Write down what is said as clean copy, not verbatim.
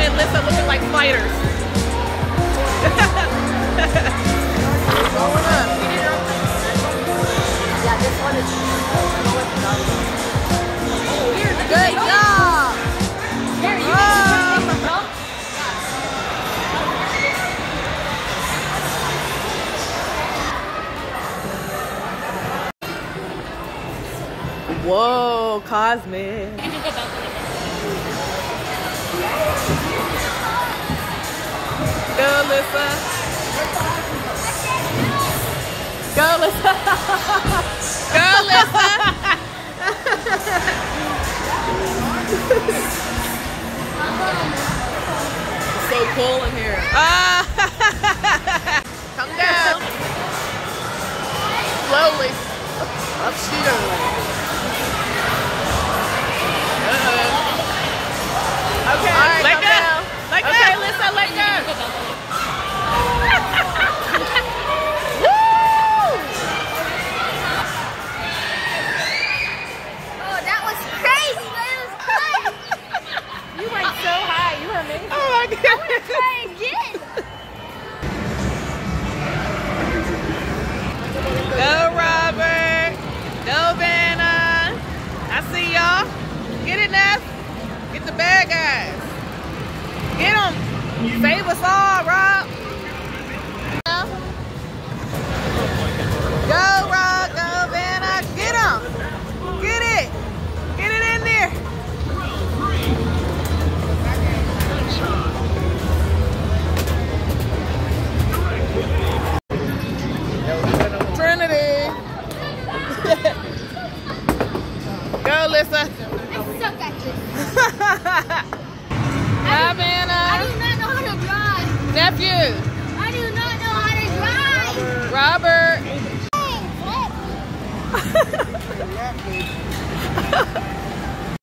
and Lissa looking like fighters. Yeah, this one is good job. Here, you can take some help. Whoa, Cosmic. Go, Lissa. Go, Lissa. Go, Lissa. So cool in here. Come down. Slowly. Up she goes. Okay, right, let go. Let go. Okay, Lissa, let go. Woo! Oh, that was crazy, man. It was crazy. You went so high. You were amazing. Oh, my God. I want to try again. Go, Robert. Go, Vanna. I see y'all. Get it now. Get the bad guys. Get them. Save us all, Rob. Go, Rob. Go, Vanna. Get them. Get it. Get it in there. Trinity. Go, Lissa. Hi, Vanna. I do not know how to drive. Nephew. I do not know how to drive. Robert. Robert.